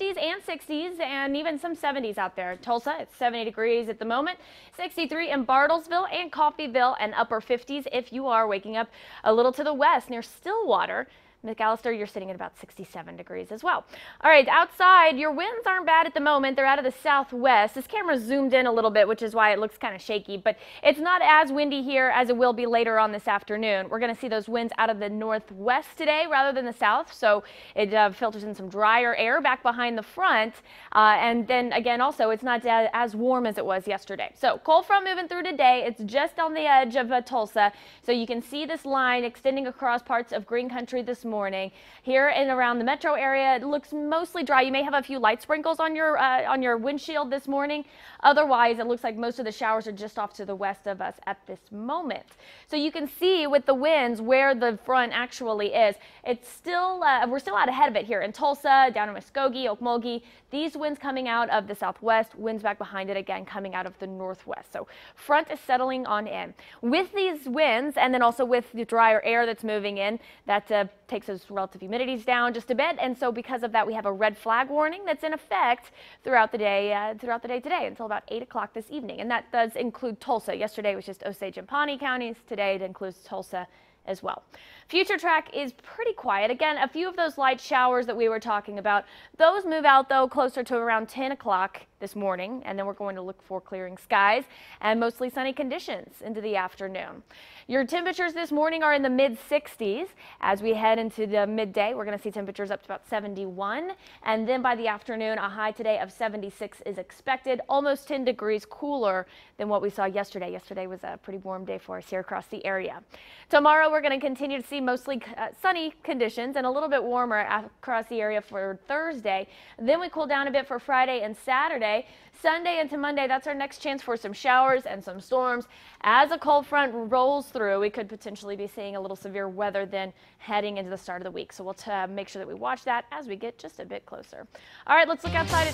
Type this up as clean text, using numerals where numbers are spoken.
50s and 60s and even some 70s out there. Tulsa, it's 70 degrees at the moment, 63 in Bartlesville and Coffeyville, and upper 50s if you are waking up a little to the west near Stillwater. McAllister, you're sitting at about 67 degrees as well. All right, outside, your winds aren't bad at the moment. They're out of the southwest. This camera zoomed in a little bit, which is why it looks kind of shaky, but it's not as windy here as it will be later on this afternoon. We're going to see those winds out of the northwest today rather than the south, so it filters in some drier air back behind the front, and then again, also, it's not as warm as it was yesterday. So cold front moving through today. It's just on the edge of Tulsa, so you can see this line extending across parts of Green Country this morning. Here and around the metro area, it looks mostly dry. You may have a few light sprinkles on your windshield this morning. Otherwise, it looks like most of the showers are just off to the west of us at this moment. So you can see with the winds where the front actually is. It's still we're still out ahead of it here in Tulsa, down in Muskogee, Okmulgee. These winds coming out of the southwest, winds back behind it again coming out of the northwest. So front is settling on in. With these winds and then also with the drier air that's moving in, that takes those relative humidities down just a bit, and so because of that, we have a red flag warning that's in effect throughout the day today until about 8 o'clock this evening, and that does include Tulsa. Yesterday was just Osage and Pawnee counties. Today it includes Tulsa as well. Future track is pretty quiet. Again, a few of those light showers that we were talking about, those move out though closer to around 10 o'clock this morning, and then we're going to look for clearing skies and mostly sunny conditions into the afternoon. Your temperatures this morning are in the mid 60s. As we head into the midday, we're going to see temperatures up to about 71, and then by the afternoon, a high today of 76 is expected, almost 10 degrees cooler than what we saw yesterday. Yesterday was a pretty warm day for us here across the area. Tomorrow, we're going to continue to see mostly sunny conditions and a little bit warmer across the area for Thursday. Then we cool down a bit for Friday and Saturday. Sunday into Monday, that's our next chance for some showers and some storms. As a cold front rolls through, we could potentially be seeing a little severe weather then heading into the start of the week. So we'll make sure that we watch that as we get just a bit closer. All right, let's look outside.